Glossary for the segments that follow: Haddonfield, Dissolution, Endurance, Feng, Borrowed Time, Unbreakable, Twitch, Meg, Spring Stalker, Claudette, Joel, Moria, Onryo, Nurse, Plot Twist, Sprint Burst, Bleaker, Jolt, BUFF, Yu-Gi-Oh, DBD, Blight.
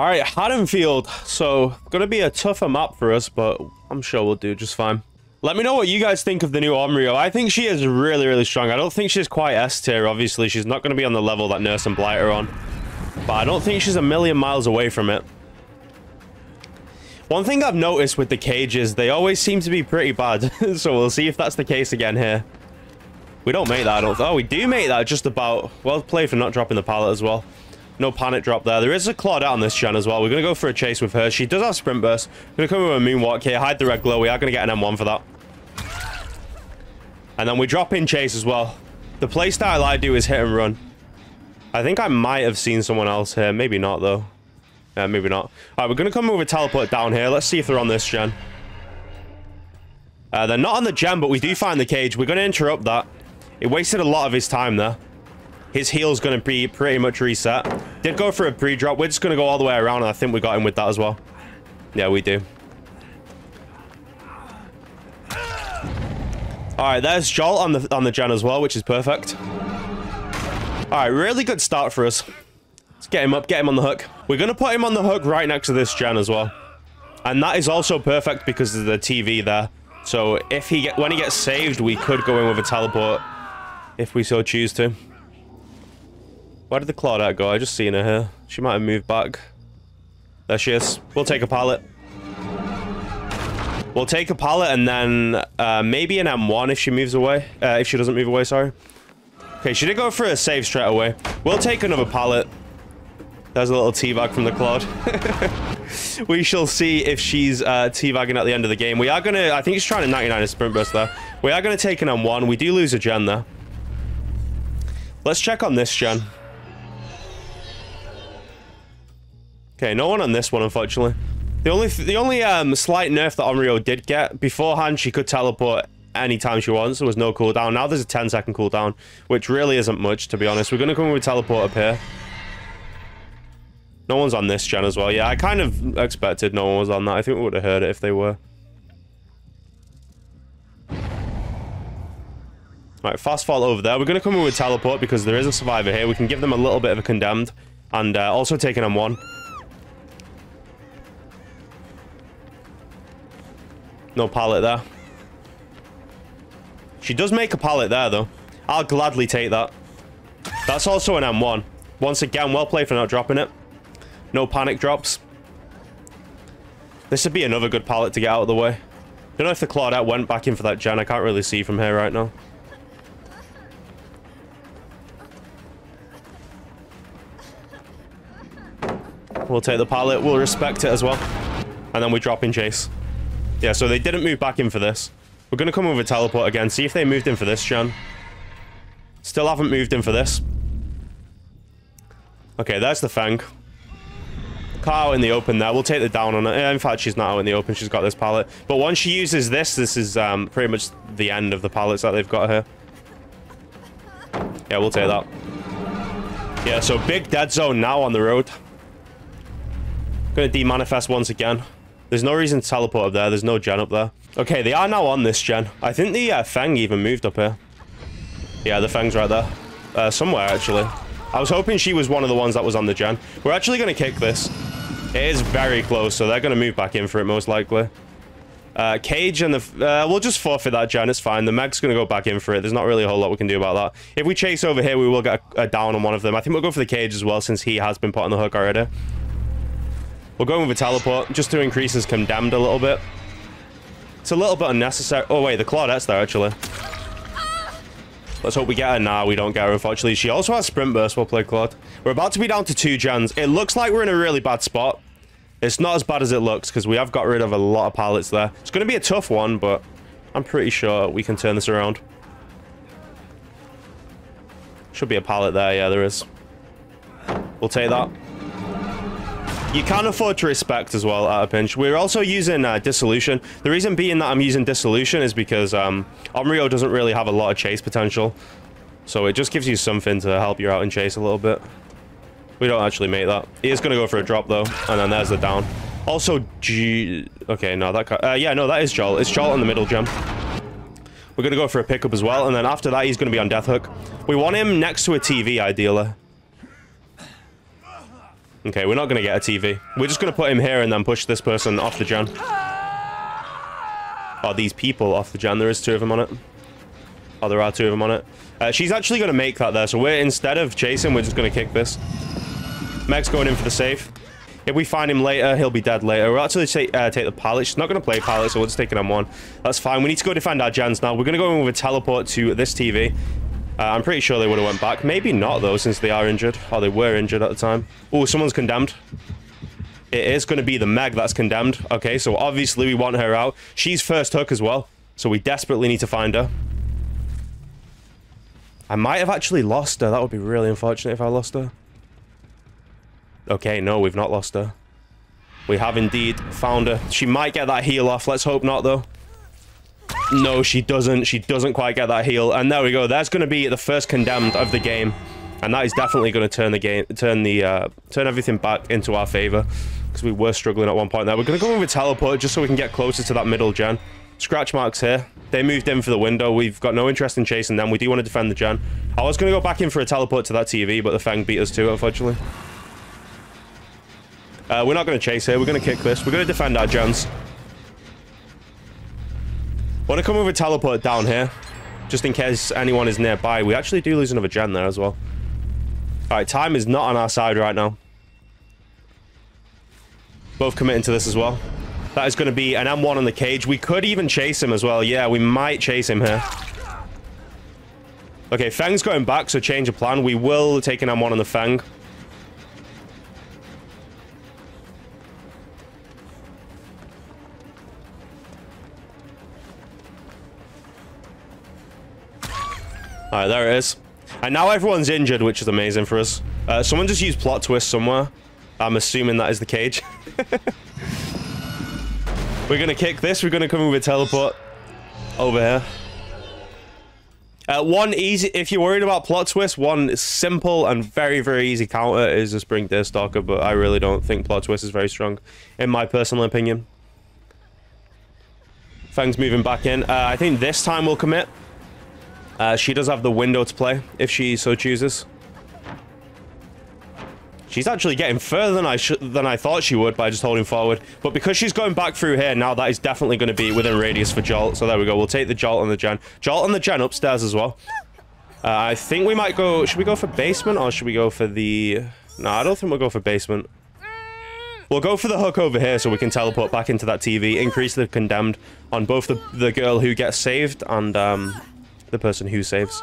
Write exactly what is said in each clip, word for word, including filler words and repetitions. All right, Haddonfield. So gonna be a tougher map for us, but I'm sure we'll do just fine. Let me know what you guys think of the new Onryo. I think she is really, really strong. I don't think she's quite S tier. Obviously, she's not gonna be on the level that Nurse and Blight are on, but I don't think she's a million miles away from it. One thing I've noticed with the cages, they always seem to be pretty bad. So we'll see if that's the case again here. We don't make that. I don't th oh, we do make that just about. Well played for not dropping the pallet as well. No panic drop there. There is a Claudette on this gen as well. We're going to go for a chase with her. She does have sprint burst. We're going to come with a moonwalk here. Hide the red glow. We are going to get an M one for that. And then we drop in chase as well. The playstyle I do is hit and run. I think I might have seen someone else here. Maybe not though. Yeah, maybe not. All right, we're going to come with a teleport down here. Let's see if they're on this gen. Uh, they're not on the gen, but we do find the cage. We're going to interrupt that. It wasted a lot of his time there. His heal's going to be pretty much reset. Did go for a pre-drop. We're just going to go all the way around, and I think we got him with that as well. Yeah, we do. All right, there's Jolt on the, on the gen as well, which is perfect. All right, really good start for us. Let's get him up, get him on the hook. We're going to put him on the hook right next to this gen as well. And that is also perfect because of the T V there. So if he get, when he gets saved, we could go in with a teleport if we so choose to. Where did the Claudette go? I just seen her here. She might have moved back. There she is. We'll take a pallet. We'll take a pallet and then uh, maybe an M one if she moves away. Uh, if she doesn't move away, sorry. Okay, she did go for a save straight away. We'll take another pallet. There's a little teabag from the Claude. We shall see if she's uh, teabagging at the end of the game. We are going to... I think she's trying to ninety-nine a sprint burst there. We are going to take an M one. We do lose a gen there. Let's check on this gen. Okay, no one on this one, unfortunately. The only th the only um, slight nerf that Onryo did get... Beforehand, she could teleport anytime she wants. There was no cooldown. Now there's a ten second cooldown, which really isn't much, to be honest. We're going to come with teleport up here. No one's on this gen as well. Yeah, I kind of expected no one was on that. I think we would have heard it if they were. Alright, fast fall over there. We're going to come in with teleport because there is a survivor here. We can give them a little bit of a condemned and uh, also take an M one. No pallet there. She does make a pallet there though. I'll gladly take that. That's also an M one. Once again, well played for not dropping it. No panic drops. This would be another good pallet to get out of the way. Don't know if the Claudette went back in for that gen. I can't really see from here right now. We'll take the pallet. We'll respect it as well. And then we drop in chase. Yeah, so they didn't move back in for this. We're going to come over teleport again. See if they moved in for this gen. Still haven't moved in for this. Okay, there's the Feng. Car out in the open there. We'll take the down on it. In fact, she's not out in the open. She's got this pallet. But once she uses this, this is um, pretty much the end of the pallets that they've got here. Yeah, we'll take that. Yeah, so big dead zone now on the road. Gonna demanifest once again. There's no reason to teleport up there. There's no gen up there. Okay, they are now on this gen. I think the uh, Feng even moved up here. Yeah, the Feng's right there. Uh, somewhere, actually. I was hoping she was one of the ones that was on the gen. We're actually going to kick this. It is very close, so they're going to move back in for it, most likely. Uh, Cage and the... Uh, we'll just forfeit that gen. It's fine. The Meg's going to go back in for it. There's not really a whole lot we can do about that. If we chase over here, we will get a, a down on one of them. I think we'll go for the Cage as well, since he has been put on the hook already. We'll go in with a teleport, just to increase his condemned a little bit. It's a little bit unnecessary. Oh, wait, the Claudette's there, actually. Let's hope we get her. Nah, we don't get her, unfortunately. She also has sprint burst. Well played, Claude. We're about to be down to two gens. It looks like we're in a really bad spot. It's not as bad as it looks because we have got rid of a lot of pallets there. It's going to be a tough one, but I'm pretty sure we can turn this around. Should be a pallet there. Yeah, there is. We'll take that. You can afford to respect as well at a pinch. We're also using uh, Dissolution. The reason being that I'm using Dissolution is because um, Onryo doesn't really have a lot of chase potential. So it just gives you something to help you out in chase a little bit. We don't actually make that. He is going to go for a drop though. And then there's the down. Also, G... Okay, no, that... Can't... Uh, yeah, no, that is Joel. It's Joel in the middle gem. We're going to go for a pickup as well. And then after that, he's going to be on Death Hook. We want him next to a T V, ideally. Okay, we're not going to get a T V. We're just going to put him here and then push this person off the Jan. Oh, these people off the Jan. There is two of them on it. Oh, there are two of them on it. Uh, she's actually going to make that there. So we're, instead of chasing, we're just going to kick this. Meg's going in for the save. If we find him later, he'll be dead later. We'll actually take, uh, take the pallet. She's not going to play pallet, so we'll just take an M one. That's fine. We need to go defend our Jans now. We're going to go in with a teleport to this T V. Uh, I'm pretty sure they would have went back. Maybe not, though, since they are injured. Oh, they were injured at the time. Oh, someone's condemned. It is going to be the Meg that's condemned. Okay, so obviously we want her out. She's first hook as well, so we desperately need to find her. I might have actually lost her. That would be really unfortunate if I lost her. Okay, no, we've not lost her. We have indeed found her. She might get that heal off. Let's hope not, though. No, she doesn't. She doesn't quite get that heal. And there we go. That's going to be the first condemned of the game. And that is definitely going to turn the game, turn the, uh, turn everything back into our favor. Because we were struggling at one point there. We're going to go in with teleport just so we can get closer to that middle Jan. Scratch marks here. They moved in for the window. We've got no interest in chasing them. We do want to defend the Jan. I was going to go back in for a teleport to that T V, but the Feng beat us too, unfortunately. Uh, we're not going to chase here. We're going to kick this. We're going to defend our Jans. Want to come over teleport down here, just in case anyone is nearby. We actually do lose another Jan there as well. All right, time is not on our side right now. Both committing to this as well. That is going to be an M one on the cage. We could even chase him as well. Yeah, we might chase him here. Okay, Feng's going back, so change of plan. We will take an M one on the Feng. All right, there it is. And now everyone's injured, which is amazing for us. Uh, someone just used plot twist somewhere. I'm assuming that is the cage. We're going to kick this. We're going to come in with teleport over here. Uh, one easy, if you're worried about plot twist, one simple and very, very easy counter is a Spring Stalker, but I really don't think plot twist is very strong, in my personal opinion. Feng's moving back in. Uh, I think this time we'll commit. Uh, she does have the window to play, if she so chooses. She's actually getting further than I sh than I thought she would by just holding forward. But because she's going back through here, now that is definitely going to be within radius for Jolt. So there we go. We'll take the Jolt and the Jan. Jolt and the Jan upstairs as well. Uh, I think we might go... Should we go for basement or should we go for the... No, I don't think we'll go for basement. We'll go for the hook over here so we can teleport back into that T V. Increase the condemned on both the, the girl who gets saved and... Um, the person who saves.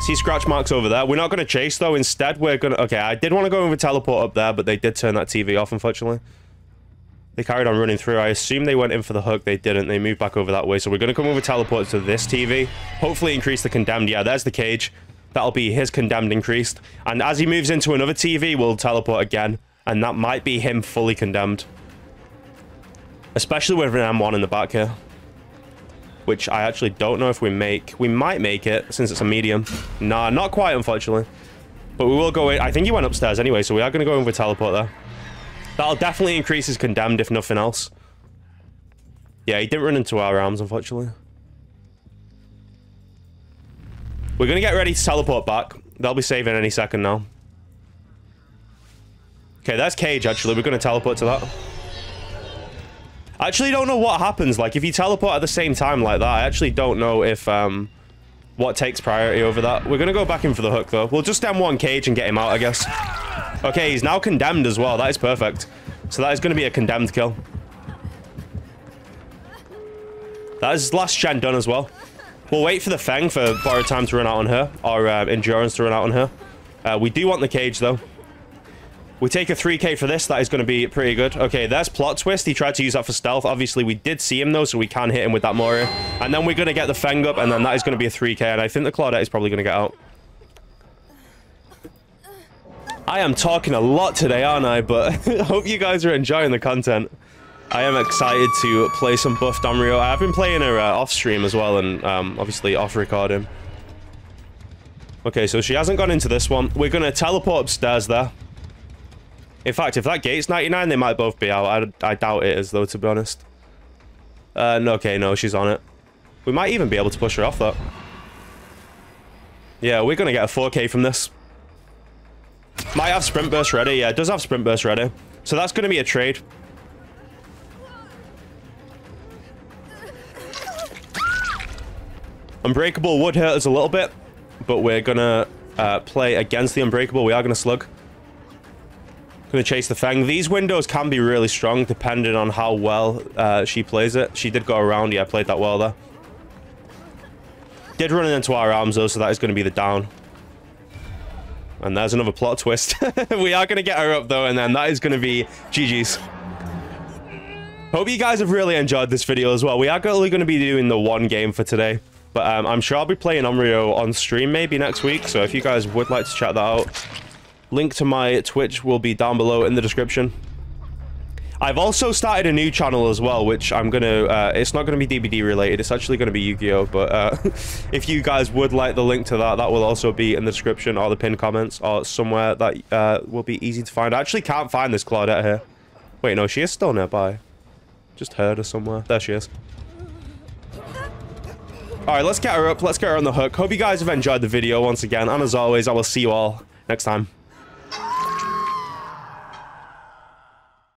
See scratch marks over there. We're not going to chase, though. Instead, we're going to... Okay, I did want to go over teleport up there, but they did turn that T V off, unfortunately. They carried on running through. I assume they went in for the hook. They didn't. They moved back over that way. So we're going to come over teleport to this T V. Hopefully increase the condemned. Yeah, there's the cage. That'll be his condemned increased. And as he moves into another T V, we'll teleport again. And that might be him fully condemned. Especially with an M one in the back here. Which I actually don't know if we make. We might make it, since it's a medium. Nah, not quite, unfortunately. But we will go in. I think he went upstairs anyway, so we are going to go in with teleport there. That'll definitely increase his condemned, if nothing else. Yeah, he didn't run into our arms, unfortunately. We're going to get ready to teleport back. They'll be saving any second now. Okay, that's cage, actually. We're going to teleport to that. I actually don't know what happens, like, if you teleport at the same time like that, I actually don't know if, um, what takes priority over that. We're gonna go back in for the hook, though. We'll just M one cage and get him out, I guess. Okay, he's now condemned as well. That is perfect. So that is gonna be a condemned kill. That is last gen done as well. We'll wait for the Feng for borrowed time to run out on her, or, uh, endurance to run out on her. Uh, we do want the cage, though. We take a three K for this. That is going to be pretty good. Okay, there's plot twist. He tried to use that for stealth. Obviously, we did see him, though, so we can hit him with that Moria. And then we're going to get the Feng up, and then that is going to be a three K. And I think the Claudette is probably going to get out. I am talking a lot today, aren't I? But hope you guys are enjoying the content. I am excited to play some buffed Onryo. I have been playing her uh, off-stream as well, and um, obviously off-recording. Okay, so she hasn't gone into this one. We're going to teleport upstairs there. In fact, if that gate's ninety-nine, they might both be out. I, I doubt it is, though, to be honest. Uh, no, okay, no, she's on it. We might even be able to push her off, though. Yeah, we're gonna get a four K from this. Might have sprint burst ready. Yeah, it does have sprint burst ready. So that's gonna be a trade. Unbreakable would hurt us a little bit, but we're gonna uh, play against the Unbreakable. We are gonna slug. Gonna chase the Feng. These windows can be really strong depending on how well uh, she plays it. She did go around. Yeah, I played that well there. Did run into our arms though, so that is gonna be the down. And there's another plot twist. We are gonna get her up though, and then that is gonna be G G's. Hope you guys have really enjoyed this video as well. We are only gonna be doing the one game for today. But um, I'm sure I'll be playing Onryo on stream maybe next week, so if you guys would like to check that out, link to my Twitch will be down below in the description. I've also started a new channel as well, which I'm gonna, uh, it's not gonna be D B D related, it's actually gonna be Yu-Gi-Oh, but uh, if you guys would like the link to that, that will also be in the description or the pinned comments or somewhere that uh, will be easy to find. I actually can't find this Claudette here. Wait, no, she is still nearby. Just heard her somewhere. There she is. All right, let's get her up. Let's get her on the hook. Hope you guys have enjoyed the video once again. And as always, I will see you all next time.